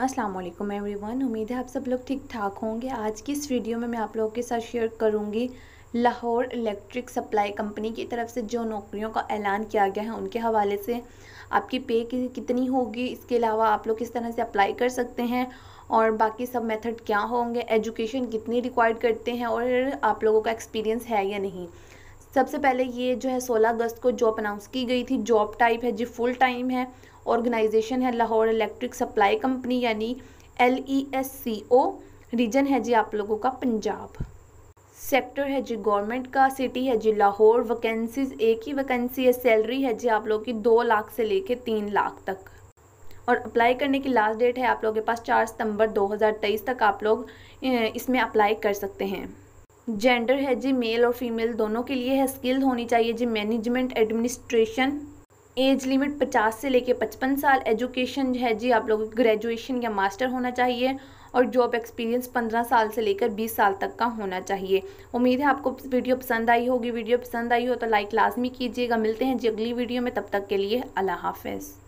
अस्सलाम वालेकुम एवरीवन, उम्मीद है आप सब लोग ठीक ठाक होंगे। आज की इस वीडियो में मैं आप लोगों के साथ शेयर करूंगी लाहौर इलेक्ट्रिक सप्लाई कंपनी की तरफ से जो नौकरियों का ऐलान किया गया है उनके हवाले से आपकी पे कितनी होगी, इसके अलावा आप लोग किस तरह से अप्लाई कर सकते हैं और बाकी सब मेथड क्या होंगे, एजुकेशन कितनी रिक्वायर्ड करते हैं और आप लोगों का एक्सपीरियंस है या नहीं। सबसे पहले ये जो है 16 अगस्त को जॉब अनाउंस की गई थी। जॉब टाइप है जी फुल टाइम है, ऑर्गेनाइजेशन है लाहौर इलेक्ट्रिक सप्लाई कंपनी यानी LESCO, रीजन है जी आप लोगों का पंजाब, सेक्टर है जी गवर्नमेंट का, सिटी है जी लाहौर, वैकेंसीज एक ही वैकेंसी है, सैलरी है जी आप लोगों की 2 लाख से लेके 3 लाख तक और अप्लाई करने की लास्ट डेट है आप लोगों के पास 4 सितंबर 2023 तक आप लोग इसमें अप्लाई कर सकते हैं। जेंडर है जी मेल और फीमेल दोनों के लिए है, स्किल्ड होनी चाहिए जी मैनेजमेंट एडमिनिस्ट्रेशन, एज लिमिट 50 से लेके 55 साल, एजुकेशन है जी आप लोगों की ग्रेजुएशन या मास्टर होना चाहिए और जॉब एक्सपीरियंस 15 साल से लेकर 20 साल तक का होना चाहिए। उम्मीद है आपको वीडियो पसंद आई होगी। वीडियो पसंद आई हो तो लाइक लाजमी कीजिएगा। मिलते हैं जी अगली वीडियो में, तब तक के लिए अल्लाह हाफिज़।